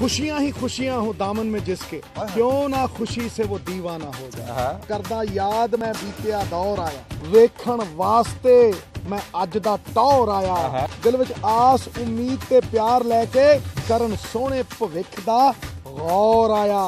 खुशियां ही खुशियां हो दामन में जिसके, क्यों ना खुशी से वो दीवाना हो जाए। करदा याद मैं बीतिया दौर आया, वेखण वास्ते मैं अज दा टौर आया। दिल विच आस उम्मीद ते प्यार लैके करन सोहणे भविख दा गौर आया।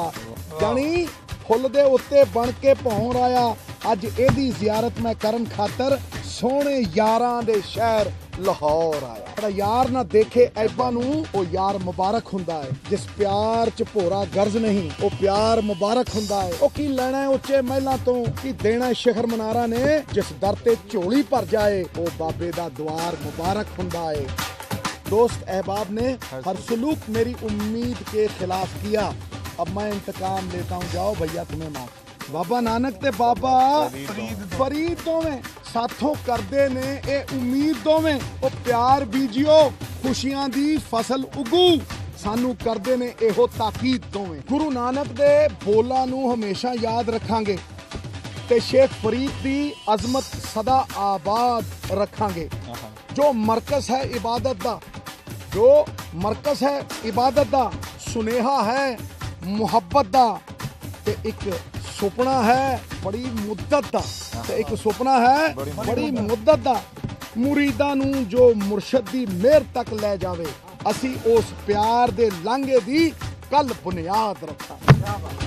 जानी फुल दे उत्ते बन के भौर आया, अज एदी जियारत मैं करन खातर सोहणे यारां दे शहर लाहौर आया। यार ना देखे ऐबां नूं ओ यार मुबारक हुंदा है, जिस प्यार च भोरा गर्ज नहीं ओ प्यार मुबारक हुंदा है। ओ की लैना उच्चे महलां तों, की देना शिखर मनारा ने, जिस दर ते झोली भर जाए ओ बाबे दा द्वार मुबारक हुंदा है। दोस्त अहबाब ने हर सलूक मेरी उम्मीद के खिलाफ किया, अब मैं इंतकाम लेता हूँ, जाओ भैया तुम्हें माफ। बाबा नानक ते बाबा फरीद दोवें साथों करदे ने ए उम्मीद दोवें। ओ प्यार बीजियो खुशियां दी फसल उगू, सानू करदे ने एहो ताकीद दोवें। गुरु नानक दे बोलां नू हमेशा याद रखांगे ते शेख फरीद दी अजमत सदा आबाद रखांगे। जो मरकज है इबादत दा, जो मरकज है इबादत दा, सुनेहा है मुहब्बत दा, ते एक सुपना है बड़ी मुद्दत दा, ते एक सुपना है बड़ी मुद्दत दा। मुरीदां नूं जो मुर्शद दी मेहर तक लै जावे, असी उस प्यार दे लांघे दी कल बुनियाद रखां।